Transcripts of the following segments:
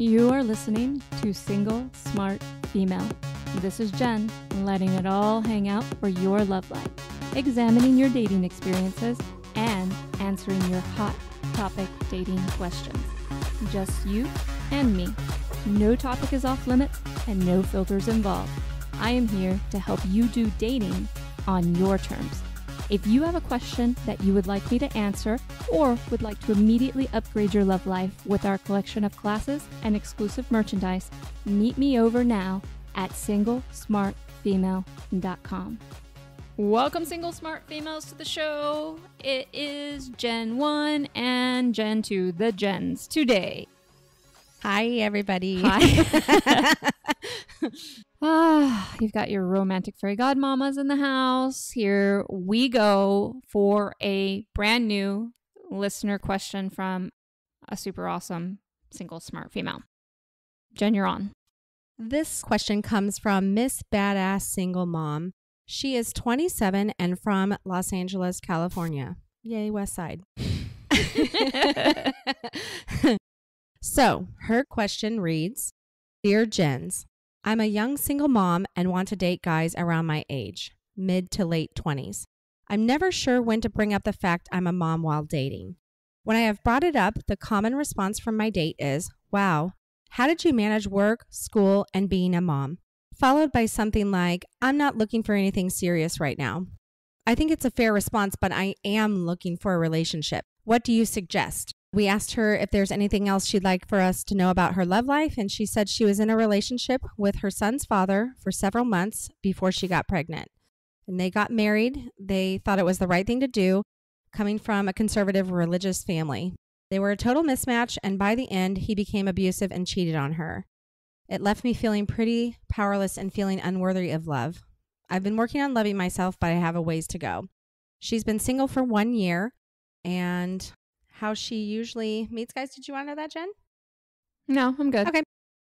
You are listening to Single Smart Female. This is Jen, letting it all hang out for your love life, examining your dating experiences, and answering your hot topic dating questions. Just you and me. No topic is off limits and no filters involved. I am here to help you do dating on your terms. If you have a question that you would like me to answer or would like to immediately upgrade your love life with our collection of classes and exclusive merchandise, meet me over now at singlesmartfemale.com. Welcome, Single Smart Females, to the show. It is Gen 1 and Gen 2, the Gens, today. Hi, everybody. Hi. You've got your romantic fairy godmamas in the house. Here we go for a brand new listener question from a super awesome single smart female. Jen, you're on. This question comes from Miss Badass Single Mom. She is 27 and from Los Angeles, California. Yay, West Side. So her question reads, Dear Jens, I'm a young single mom and want to date guys around my age, mid to late 20s. I'm never sure when to bring up the fact I'm a mom while dating. When I have brought it up, the common response from my date is, wow, how did you manage work, school, and being a mom? Followed by something like, I'm not looking for anything serious right now. I think it's a fair response, but I am looking for a relationship. What do you suggest? We asked her if there's anything else she'd like for us to know about her love life, and she said she was in a relationship with her son's father for several months before she got pregnant. And they got married. They thought it was the right thing to do, coming from a conservative religious family. They were a total mismatch, and by the end, he became abusive and cheated on her. It left me feeling pretty powerless and feeling unworthy of love. I've been working on loving myself, but I have a ways to go. She's been single for 1 year, and how she usually meets guys. Did you want to know that, Jen? No, I'm good. Okay,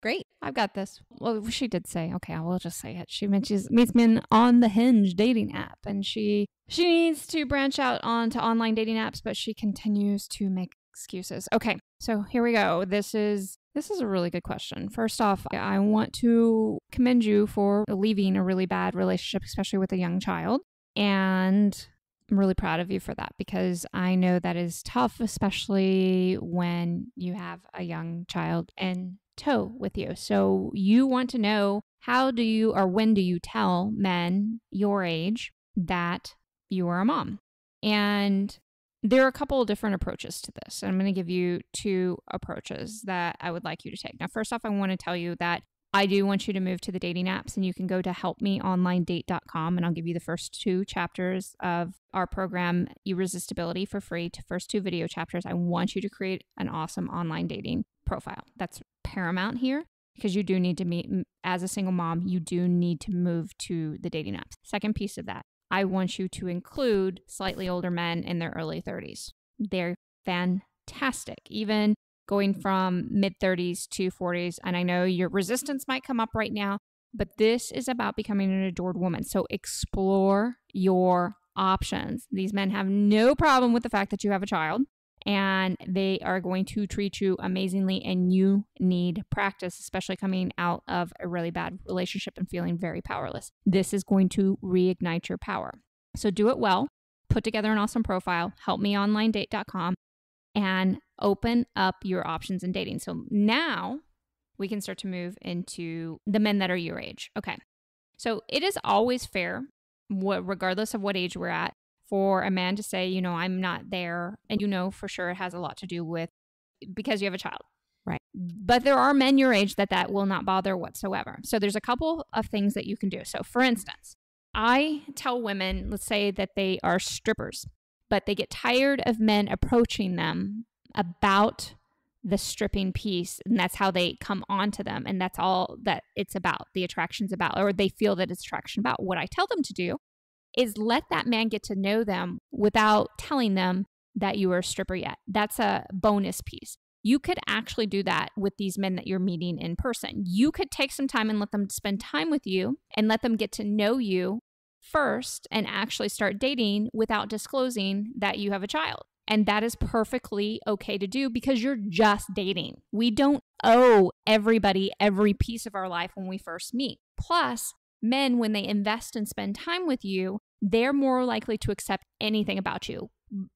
great. I've got this. Well, she did say, okay, I will just say it. She meets men on the Hinge dating app, and she needs to branch out onto online dating apps, but she continues to make excuses. Okay, so here we go. This is a really good question. First off, I want to commend you for leaving a really bad relationship, especially with a young child, and I'm really proud of you for that, because I know that is tough, especially when you have a young child in tow with you. So you want to know, how do you or when do you tell men your age that you are a mom? And there are a couple of different approaches to this. And I'm going to give you two approaches that I would like you to take. Now, first off, I want to tell you that I do want you to move to the dating apps, and you can go to helpmeonlinedate.com, and I'll give you the first two chapters of our program, Irresistibility, for free. To first two video chapters, I want you to create an awesome online dating profile. That's paramount here, because you do need to meet as a single mom. You do need to move to the dating apps. Second piece of that, I want you to include slightly older men in their early 30s. They're fantastic. Even going from mid-30s to 40s. And I know your resistance might come up right now, but this is about becoming an adored woman. So explore your options. These men have no problem with the fact that you have a child, and they are going to treat you amazingly, and you need practice, especially coming out of a really bad relationship and feeling very powerless. This is going to reignite your power. So do it well. Put together an awesome profile, helpmeonlinedate.com, and open up your options in dating. So now we can start to move into the men that are your age. Okay. So it is always fair, regardless of what age we're at, for a man to say, you know, I'm not there. And you know, for sure, it has a lot to do with because you have a child. Right. But there are men your age that will not bother whatsoever. So there's a couple of things that you can do. So for instance, I tell women, let's say that they are strippers, but they get tired of men approaching them about the stripping piece, and that's how they come onto them, and that's all that it's about, the attraction's about, or they feel that it's attraction about. What I tell them to do is let that man get to know them without telling them that you are a stripper yet. That's a bonus piece. You could actually do that with these men that you're meeting in person. You could take some time and let them spend time with you and let them get to know you first and actually start dating without disclosing that you have a child. And that is perfectly okay to do because you're just dating. We don't owe everybody every piece of our life when we first meet. Plus, men, when they invest and spend time with you, they're more likely to accept anything about you.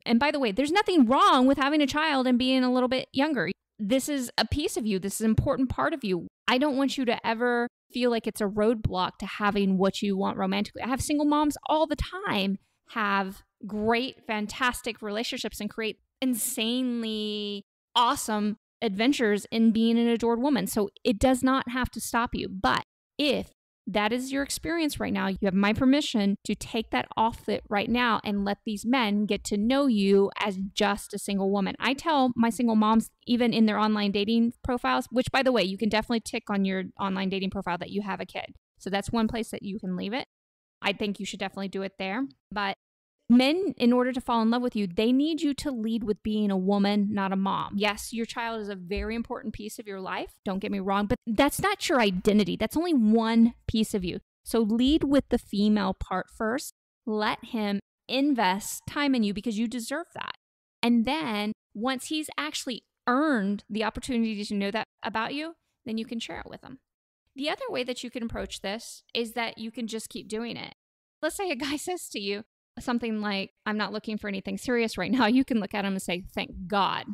And by the way, there's nothing wrong with having a child and being a little bit younger. This is a piece of you. This is an important part of you. I don't want you to ever feel like it's a roadblock to having what you want romantically. I have single moms all the time have great, fantastic relationships and create insanely awesome adventures in being an adored woman. So it does not have to stop you. But if that is your experience right now, you have my permission to take that off it right now and let these men get to know you as just a single woman. I tell my single moms, even in their online dating profiles, which by the way, you can definitely tick on your online dating profile that you have a kid. So that's one place that you can leave it. I think you should definitely do it there. But men, in order to fall in love with you, they need you to lead with being a woman, not a mom. Yes, your child is a very important piece of your life. Don't get me wrong, but that's not your identity. That's only one piece of you. So lead with the female part first. Let him invest time in you because you deserve that. And then once he's actually earned the opportunity to know that about you, then you can share it with him. The other way that you can approach this is that you can just keep doing it. Let's say a guy says to you something like, I'm not looking for anything serious right now. You can look at him and say, thank God.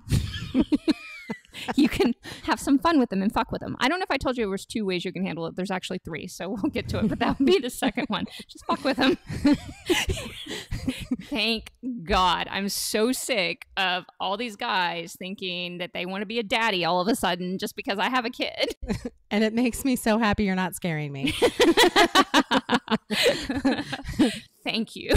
You can have some fun with them and fuck with them. I don't know if I told you there was two ways you can handle it. There's actually three, so we'll get to it, but that would be the second one. Just fuck with them. Thank God. I'm so sick of all these guys thinking that they want to be a daddy all of a sudden just because I have a kid. And it makes me so happy you're not scaring me. Thank you.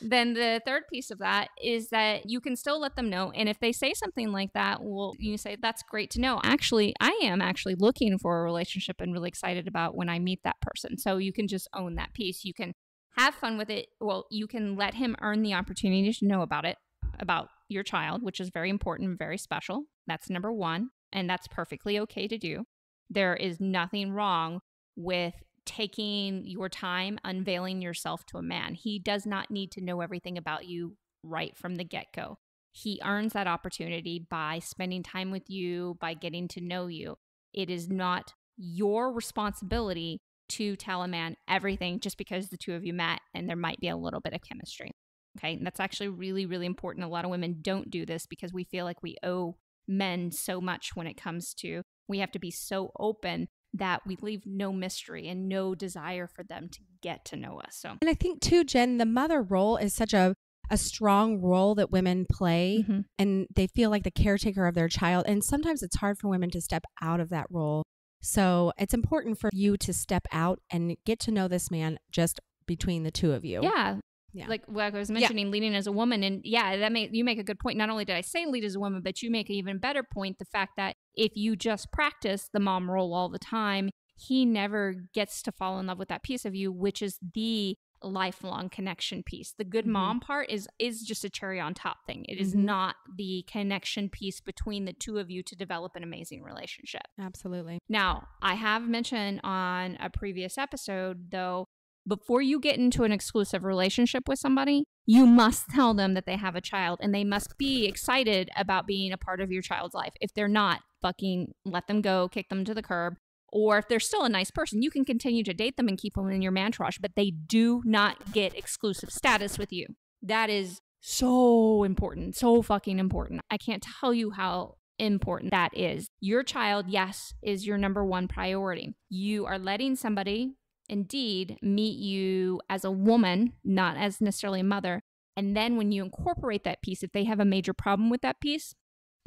Then the third piece of that is that you can still let them know. And if they say something like that, well, you say, that's great to know. Actually, I am actually looking for a relationship and really excited about when I meet that person. So you can just own that piece. You can have fun with it. Well, you can let him earn the opportunity to know about it, about your child, which is very important and very special. That's number one. And that's perfectly okay to do. There is nothing wrong with taking your time, unveiling yourself to a man. He does not need to know everything about you right from the get-go. He earns that opportunity by spending time with you, by getting to know you. It is not your responsibility to tell a man everything just because the two of you met and there might be a little bit of chemistry. Okay, and that's actually really, really important. A lot of women don't do this because we feel like we owe men so much when it comes to, we have to be so open that we leave no mystery and no desire for them to get to know us. So, and I think too, Jen, the mother role is such a strong role that women play, mm-hmm. and they feel like the caretaker of their child. And sometimes it's hard for women to step out of that role. So it's important for you to step out and get to know this man just between the two of you. Yeah. Yeah. Like what I was mentioning, leading as a woman. And yeah, you make a good point. Not only did I say lead as a woman, but you make an even better point. The fact that if you just practice the mom role all the time, he never gets to fall in love with that piece of you, which is the lifelong connection piece. The good mom part is just a cherry on top thing. It is not the connection piece between the two of you to develop an amazing relationship. Absolutely. Now, I have mentioned on a previous episode, though, before you get into an exclusive relationship with somebody, you must tell them that they have a child and they must be excited about being a part of your child's life. If they're not, fucking let them go, kick them to the curb. Or if they're still a nice person, you can continue to date them and keep them in your Mantourage, but they do not get exclusive status with you. That is so important, so fucking important. I can't tell you how important that is. Your child, yes, is your number one priority. You are letting somebody indeed meet you as a woman, not as necessarily a mother. And then when you incorporate that piece, if they have a major problem with that piece,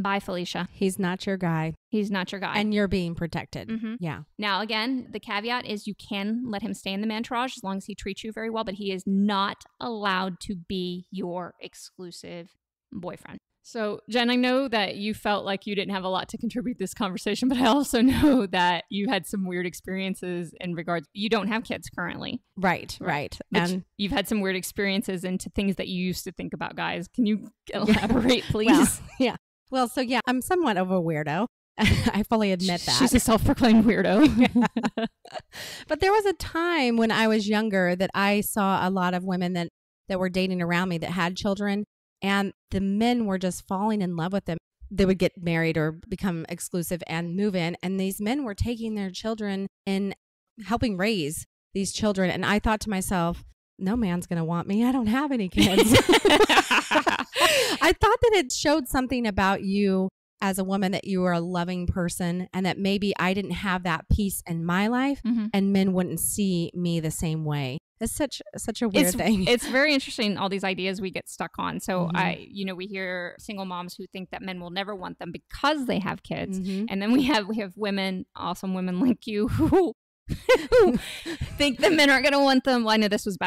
bye, Felicia. He's not your guy. He's not your guy. And you're being protected. Mm-hmm. Yeah. Now, again, the caveat is you can let him stay in the Mantourage as long as he treats you very well, but he is not allowed to be your exclusive boyfriend. So, Jen, I know that you felt like you didn't have a lot to contribute this conversation, but I also know that you had some weird experiences in regards. You don't have kids currently. Right. And you've had some weird experiences into things that you used to think about guys. Can you elaborate, please? Well, I'm somewhat of a weirdo. I fully admit that. She's a self-proclaimed weirdo. But there was a time when I was younger that I saw a lot of women that were dating around me that had children. And the men were just falling in love with them. They would get married or become exclusive and move in. And these men were taking their children and helping raise these children. And I thought to myself, no man's going to want me. I don't have any kids. I thought that it showed something about you as a woman, that you were a loving person, and that maybe I didn't have that peace in my life, mm-hmm. and men wouldn't see me the same way. It's such a weird thing. It's very interesting, all these ideas we get stuck on. So mm-hmm. We hear single moms who think that men will never want them because they have kids. Mm-hmm. And then we have women, awesome women like you, who think that men aren't going to want them. Well, I know this was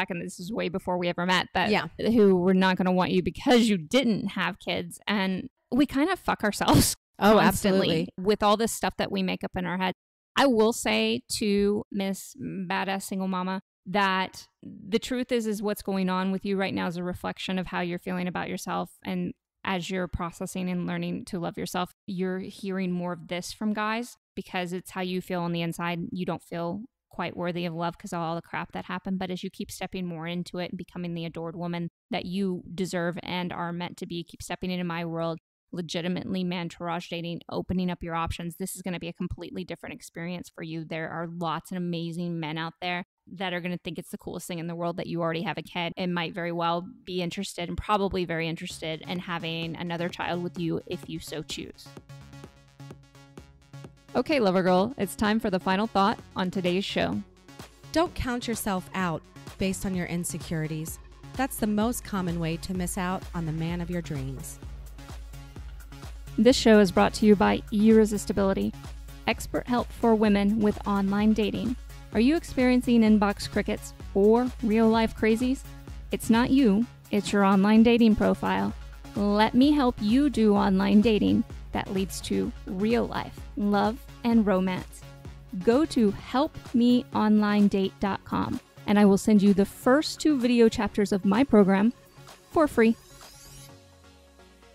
way before we ever met, but yeah. Who were not going to want you because you didn't have kids. And we kind of fuck ourselves constantly with all this stuff that we make up in our head. I will say to Miss Badass Single Mama that the truth is what's going on with you right now is a reflection of how you're feeling about yourself. And as you're processing and learning to love yourself, you're hearing more of this from guys because it's how you feel on the inside. You don't feel quite worthy of love because of all the crap that happened. But as you keep stepping more into it and becoming the adored woman that you deserve and are meant to be, keep stepping into my world, legitimately Mantourage dating, opening up your options. This is going to be a completely different experience for you. There are lots of amazing men out there that are going to think it's the coolest thing in the world that you already have a kid and might very well be interested and probably very interested in having another child with you if you so choose. Okay, Lover Girl, it's time for the final thought on today's show. Don't count yourself out based on your insecurities. That's the most common way to miss out on the man of your dreams. This show is brought to you by Irresistibility, expert help for women with online dating. Are you experiencing inbox crickets or real-life crazies? It's not you, it's your online dating profile. Let me help you do online dating that leads to real life, love, and romance. Go to helpmeonlinedate.com and I will send you the first 2 video chapters of my program for free.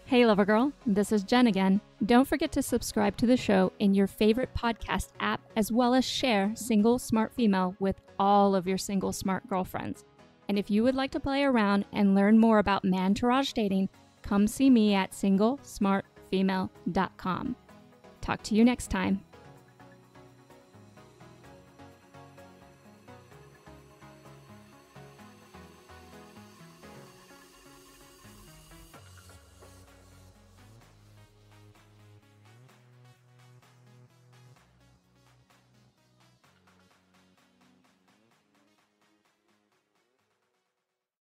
Hey, Lover Girl, this is Jen again. Don't forget to subscribe to the show in your favorite podcast app, as well as share Single Smart Female with all of your single smart girlfriends. And if you would like to play around and learn more about Mantourage dating, come see me at singlesmartfemale.com. Talk to you next time.